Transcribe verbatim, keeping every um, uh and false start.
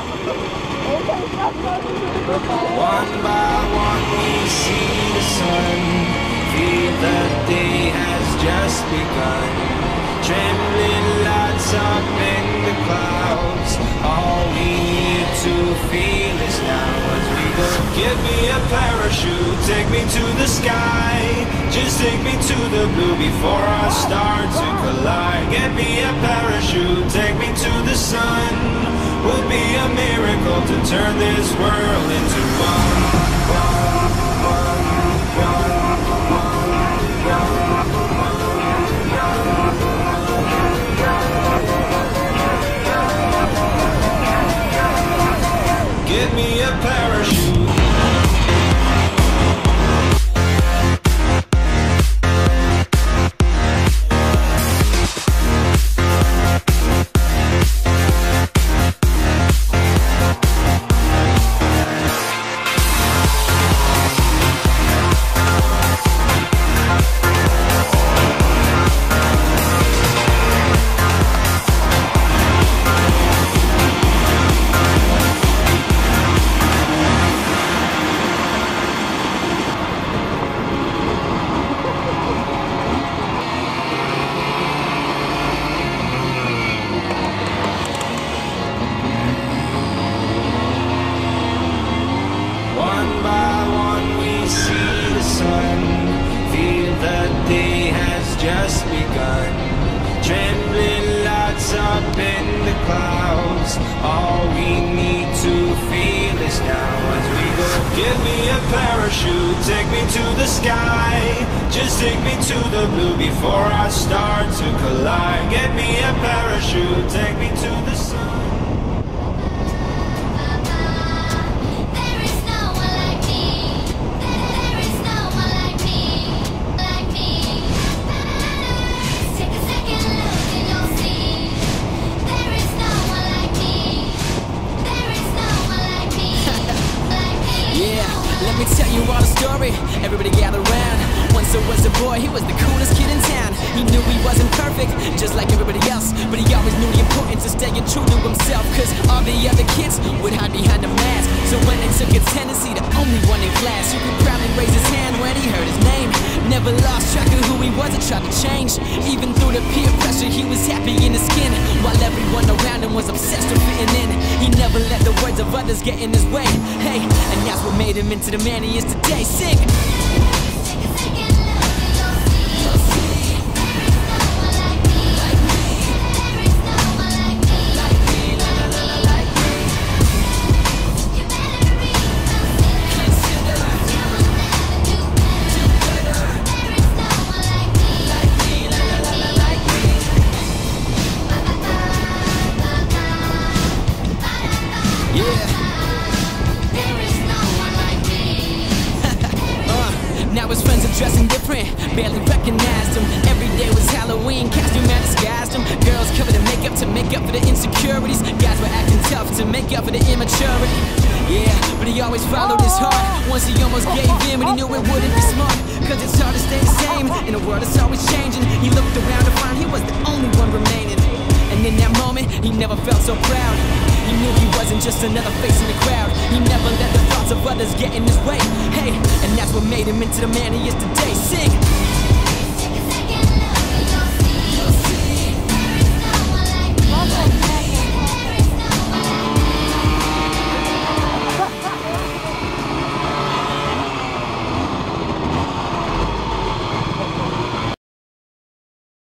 One by one we see the sun, feel that day has just begun. Trembling lights up in the clouds, all we need to feel is now as we go. Give me a parachute, take me to the sky, just take me to the blue before I start to collide. Give me a parachute, take me to the sun, would be a miracle to turn this world into one. One, one, one, one, one, one, one. Give me a parachute. All we need to feel is now as we go. Give me a parachute, take me to the sky, just take me to the blue before I start to collide. Get me a parachute, take me to the sun. There is no one like me, there is no one like me, like me. Take a second look and you'll see. Let me tell you all the story, everybody gather round. Once there was a boy, he was the coolest kid in town. He knew he wasn't perfect, just like everybody else, but he always knew the importance of staying true to himself, cause all the other kids would hide behind a mask. So when they took a tendency, the only one in class who could proudly raise his hand when he heard his name, never lost track of who he was or tried to change. Even through the peer pressure, he was happy in his skin, while everyone around him was obsessed with fitting in. He never let the words of others get in his way. Hey, and that's what made him into the man he is today. Sing. Barely recognized him. Every day was Halloween, costume I disguised him. Girls covered in makeup to make up for the insecurities. Guys were acting tough to make up for the immaturity. Yeah, but he always followed his heart. Once he almost gave in, but he knew it wouldn't be smart, cause it's hard to stay the same in a world that's always changing. He looked around to find he was the only one remaining, and in that moment, he never felt so proud. He knew he wasn't just another face in the crowd. He never let the thoughts of others get in his way. Hey, and that's what made him into the man he is today. Sing!